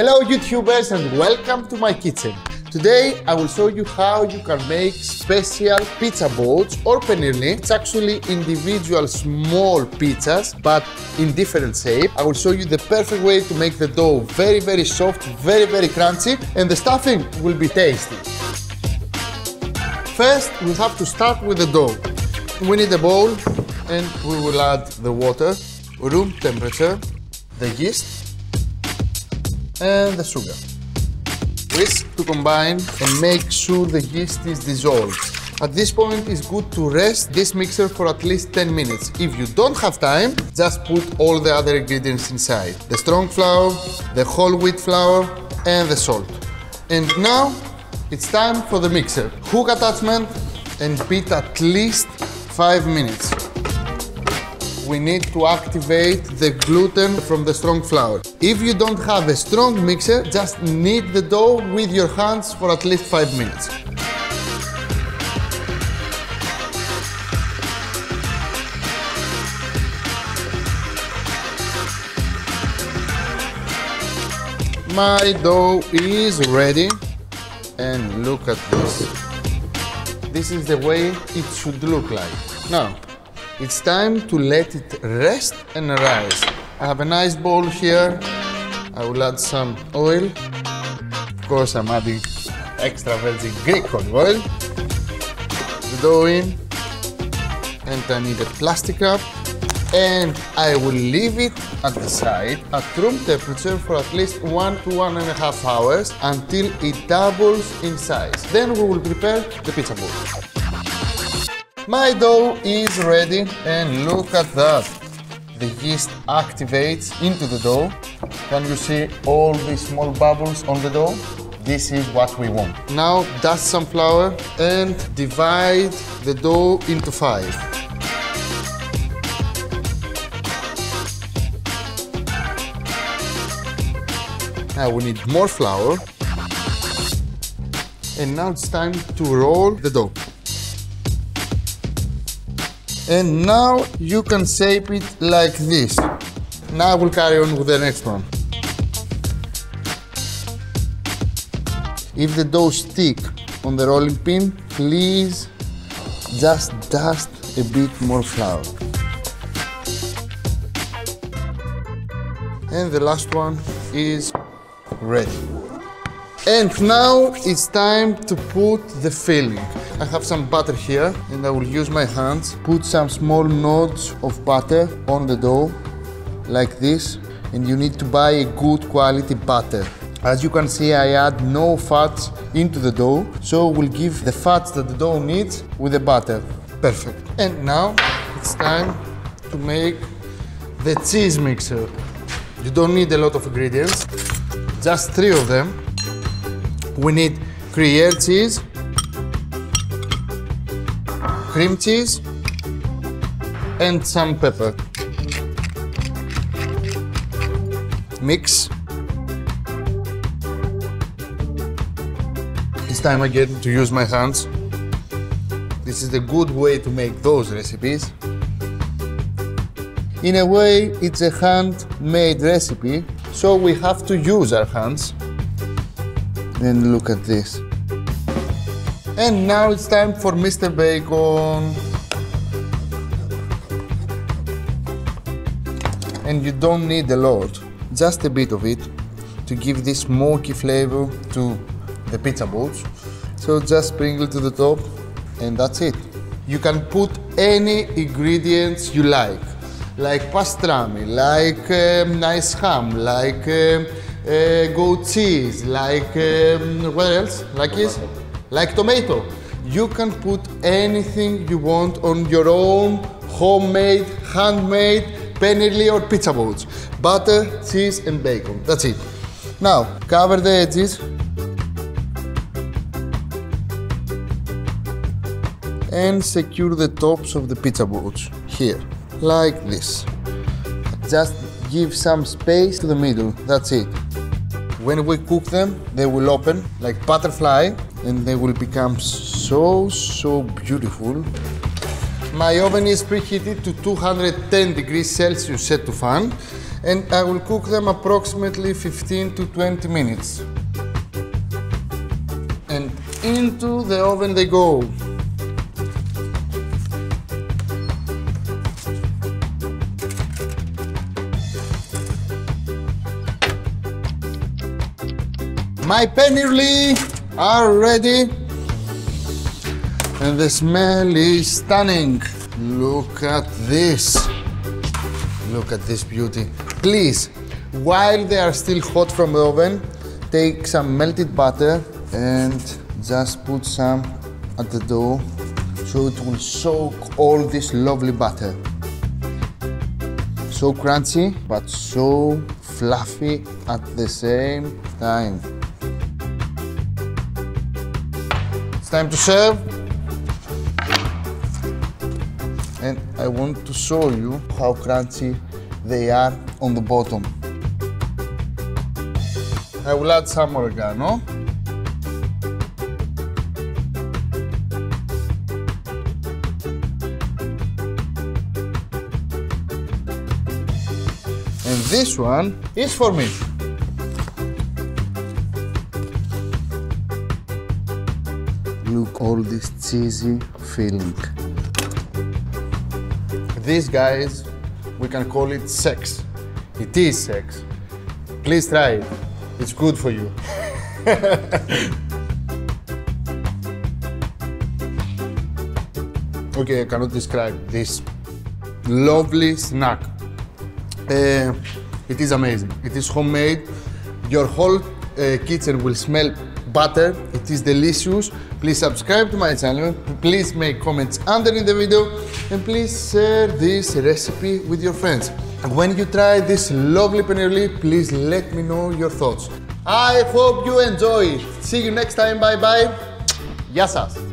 Hello YouTubers and welcome to my kitchen. Today I will show you how you can make special pizza balls or peinirli. It's actually individual small pizzas but in different shape. I will show you the perfect way to make the dough very soft, very crunchy, and the stuffing will be tasty. First we have to start with the dough. We need a bowl and we will add the water, room temperature, the yeast, and the sugar. Whisk to combine and make sure the yeast is dissolved. At this point it's good to rest this mixer for at least 10 minutes. If you don't have time, just put all the other ingredients inside. The strong flour, the whole wheat flour, and the salt. And now it's time for the mixer. Hook attachment and beat at least 5 minutes. We need to activate the gluten from the strong flour. If you don't have a strong mixer, just knead the dough with your hands for at least 5 minutes. My dough is ready, and look at this. This is the way it should look like. Now, it's time to let it rest and rise. I have a nice bowl here. I will add some oil. Of course, I'm adding extra virgin Greek olive oil. The dough in. And I need a plastic cup. And I will leave it at the side at room temperature for at least 1 to 1.5 hours until it doubles in size. Then we will prepare the pizza bowl. My dough is ready, and look at that. The yeast activates into the dough. Can you see all these small bubbles on the dough? This is what we want. Now dust some flour and divide the dough into 5. Now we need more flour. And now it's time to roll the dough. And now you can shape it like this. Now we'll carry on with the next one. If the dough sticks on the rolling pin, please just dust a bit more flour. And the last one is ready. And now it's time to put the filling. I have some butter here, and I will use my hands. Put some small nodes of butter on the dough, like this, and you need to buy a good quality butter. As you can see, I add no fats into the dough, so we'll give the fats that the dough needs with the butter. Perfect. And now it's time to make the cheese mixer. You don't need a lot of ingredients, just 3 of them. We need Gruyere cheese, cream cheese, and some pepper. Mix. It's time again to use my hands. This is a good way to make those recipes. In a way, it's a handmade recipe, so we have to use our hands. And look at this. And now it's time for Mr. Bacon. And you don't need a lot, just a bit of it to give this smoky flavor to the pizza balls. So just sprinkle to the top and that's it. You can put any ingredients you like pastrami, like nice ham, like goat cheese, like what else? Like this? Like tomato. You can put anything you want on your own homemade, handmade peinirli or pizza balls. Butter, cheese, and bacon. That's it. Now, cover the edges. And secure the tops of the pizza balls. Here, like this. Just give some space to the middle. That's it. When we cook them, they will open like butterfly, and they will become so beautiful. My oven is preheated to 210 degrees Celsius set to fan, and I will cook them approximately 15 to 20 minutes. And into the oven they go. My peinirli are ready, and the smell is stunning. Look at this. Look at this beauty. Please, while they are still hot from the oven, take some melted butter and just put some at the dough so it will soak all this lovely butter. So crunchy, but so fluffy at the same time. It's time to serve. And I want to show you how crunchy they are on the bottom. I will add some oregano. And this one is for me. Look, all this cheesy filling. This, guys, we can call it sex. It is sex. Please try it. It's good for you. Okay, I cannot describe this lovely snack. It is amazing. It is homemade. Your whole kitchen will smell butter. It is delicious. Please subscribe to my channel. Please make comments underneath the video. And please share this recipe with your friends. And when you try this lovely peinirli, please let me know your thoughts. I hope you enjoy it. See you next time. Bye bye. Γεια σας.